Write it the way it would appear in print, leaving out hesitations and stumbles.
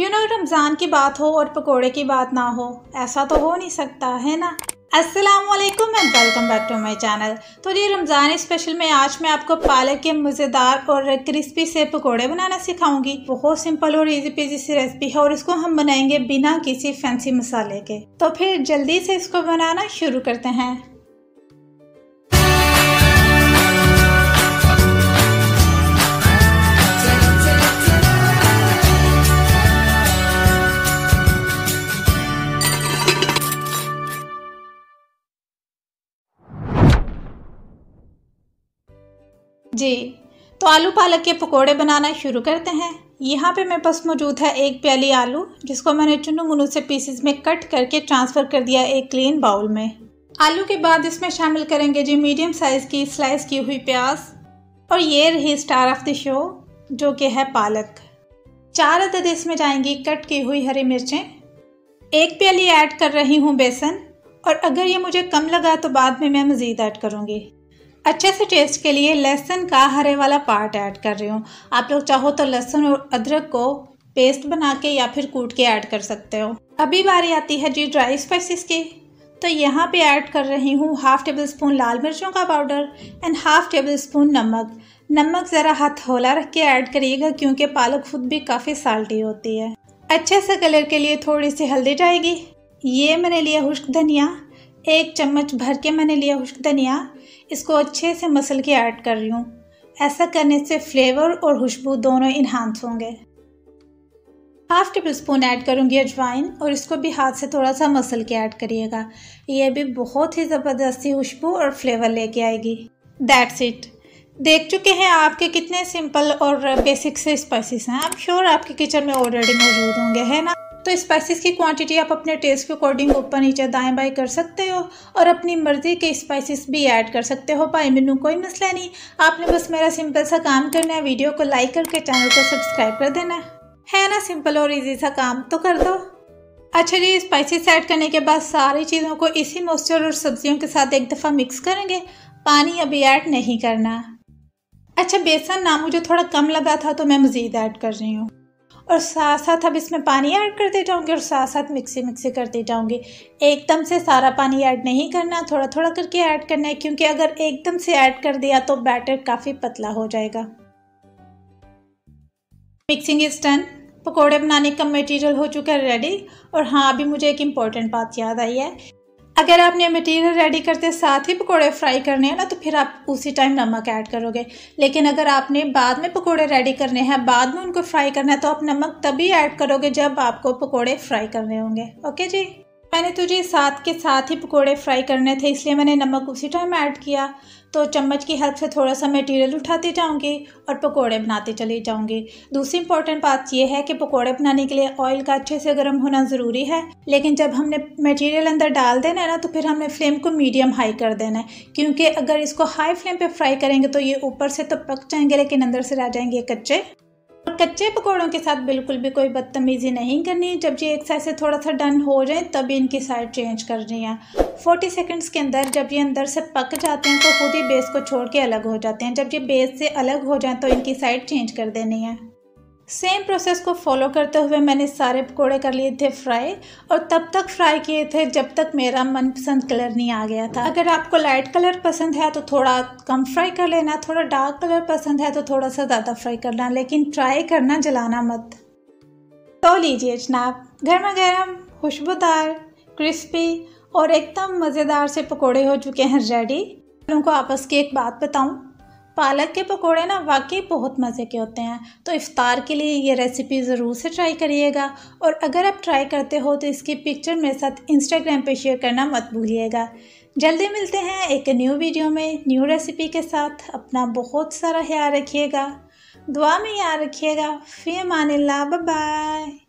रमज़ान की बात हो और पकोड़े की बात ना हो, ऐसा तो हो नहीं सकता, है ना। अस्सलामुअलैकुम and welcome back to my channel. तो ये रमज़ान स्पेशल में आज मैं आपको पालक के मज़ेदार और क्रिस्पी से पकोड़े बनाना सिखाऊंगी। बहुत सिंपल और इजी पीजी सी रेसिपी है और इसको हम बनाएंगे बिना किसी फैंसी मसाले के। तो फिर जल्दी से इसको बनाना शुरू करते हैं। जी तो आलू पालक के पकोड़े बनाना शुरू करते हैं। यहाँ पे मेरे पास मौजूद है एक प्याली आलू, जिसको मैंने चुनु मुनु से पीसेस में कट करके ट्रांसफ़र कर दिया एक क्लीन बाउल में। आलू के बाद इसमें शामिल करेंगे जी मीडियम साइज़ की स्लाइस की हुई प्याज, और ये रही स्टार ऑफ द शो जो कि है पालक। 4 अदद इसमें जाएंगी कट की हुई हरी मिर्चें। एक प्याली ऐड कर रही हूँ बेसन, और अगर ये मुझे कम लगा तो बाद में मैं मज़ीद ऐड करूँगी। अच्छे से टेस्ट के लिए लहसुन का हरे वाला पार्ट ऐड कर रही हूँ। आप लोग चाहो तो लहसुन और अदरक को पेस्ट बना के या फिर कूट के ऐड कर सकते हो। अभी बारी आती है जी ड्राई स्पाइसेस की। तो यहाँ पे ऐड कर रही हूँ 1/2 टेबलस्पून लाल मिर्चों का पाउडर एंड 1/2 टेबलस्पून नमक। नमक ज़रा हाथ हौला रख के ऐड करिएगा, क्योंकि पालक खुद भी काफ़ी साल्टी होती है। अच्छे से कलर के लिए थोड़ी सी हल्दी जाएगी। ये मैंने लिया खुश्क धनिया, 1 चम्मच भर के मैंने लिया खुश्क धनिया। इसको अच्छे से मसल के ऐड कर रही हूँ। ऐसा करने से फ्लेवर और खुशबू दोनों इन्हांस होंगे। 1/2 टेबलस्पून ऐड करूँगी अजवाइन, और इसको भी हाथ से थोड़ा सा मसल के ऐड करिएगा। ये भी बहुत ही ज़बरदस्ती खुशबू और फ्लेवर लेके आएगी। That's it. देख चुके हैं आपके कितने सिंपल और बेसिक से स्पाइसेस हैं। आप श्योर आपके किचन में ऑलरेडी मौजूद होंगे, है ना। तो स्पाइसेस की क्वांटिटी आप अपने टेस्ट के अकॉर्डिंग ऊपर नीचे दाएं बाएं कर सकते हो, और अपनी मर्ज़ी के स्पाइसेस भी ऐड कर सकते हो भाई, मैनू कोई मसला नहीं। आपने बस मेरा सिंपल सा काम करना है, वीडियो को लाइक करके चैनल को सब्सक्राइब कर देना है ना। सिंपल और इजी सा काम तो कर दो। अच्छा जी, स्पाइसेस ऐड करने के बाद सारी चीज़ों को इसी मॉइस्चर और सब्जियों के साथ एक दफ़ा मिक्स करेंगे। पानी अभी ऐड नहीं करना। अच्छा, बेसन ना मुझे थोड़ा कम लगा था तो मैं मज़ीद ऐड कर रही हूँ, और साथ साथ अब इसमें पानी ऐड करते जाऊँगी और साथ साथ मिक्सी करते जाऊँगी। एकदम से सारा पानी ऐड नहीं करना, थोड़ा थोड़ा करके ऐड करना है, क्योंकि अगर एकदम से ऐड कर दिया तो बैटर काफ़ी पतला हो जाएगा। Mixing is done. पकोड़े बनाने का मटेरियल हो चुका है रेडी। और हाँ, अभी मुझे एक इम्पॉर्टेंट बात याद आई है, अगर आपने मटेरियल रेडी करते साथ ही पकोड़े फ्राई करने हैं ना, तो फिर आप उसी टाइम नमक ऐड करोगे। लेकिन अगर आपने बाद में पकोड़े रेडी करने हैं, बाद में उनको फ्राई करना है, तो आप नमक तभी ऐड करोगे जब आपको पकोड़े फ्राई करने होंगे। ओके जी, मैंने तुझे साथ ही पकोड़े फ्राई करने थे, इसलिए मैंने नमक उसी टाइम ऐड किया। तो चम्मच की हेल्प से थोड़ा सा मटेरियल उठाती जाऊँगी और पकोड़े बनाते चली जाऊँगी। दूसरी इंपॉर्टेंट बात यह है कि पकोड़े बनाने के लिए ऑयल का अच्छे से गर्म होना ज़रूरी है, लेकिन जब हमने मटेरियल अंदर डाल देना है ना, तो फिर हमने फ्लेम को मीडियम हाई कर देना है, क्योंकि अगर इसको हाई फ्लेम पर फ्राई करेंगे तो ये ऊपर से तो पक जाएंगे, लेकिन अंदर से रह जाएंगे कच्चे। और कच्चे पकोड़ों के साथ बिल्कुल भी कोई बदतमीज़ी नहीं करनी। जब ये एक साइड से थोड़ा सा डन हो जाए तभी इनकी साइड चेंज करनी है। 40 सेकंड्स के अंदर जब ये अंदर से पक जाते हैं तो खुद ही बेस को छोड़ के अलग हो जाते हैं। जब ये बेस से अलग हो जाए तो इनकी साइड चेंज कर देनी है। सेम प्रोसेस को फॉलो करते हुए मैंने सारे पकोड़े कर लिए थे फ्राई, और तब तक फ्राई किए थे जब तक मेरा मनपसंद कलर नहीं आ गया था। अगर आपको लाइट कलर पसंद है तो थोड़ा कम फ्राई कर लेना, थोड़ा डार्क कलर पसंद है तो थोड़ा सा ज़्यादा फ्राई करना, लेकिन ट्राई करना जलाना मत। तो लीजिए जनाब, गर्मा गर्म, खुशबूदार, क्रिस्पी और एकदम मज़ेदार से पकोड़े हो चुके हैं रेडी। उनको आपस की एक बात बताऊँ, पालक के पकोड़े ना वाकई बहुत मज़े के होते हैं। तो इफ्तार के लिए ये रेसिपी ज़रूर से ट्राई करिएगा, और अगर आप ट्राई करते हो तो इसकी पिक्चर मेरे साथ इंस्टाग्राम पे शेयर करना मत भूलिएगा। जल्दी मिलते हैं एक न्यू वीडियो में न्यू रेसिपी के साथ। अपना बहुत सारा ख्याल रखिएगा, दुआ में याद रखिएगा। फी अमानिल्लाह, बाय बाय।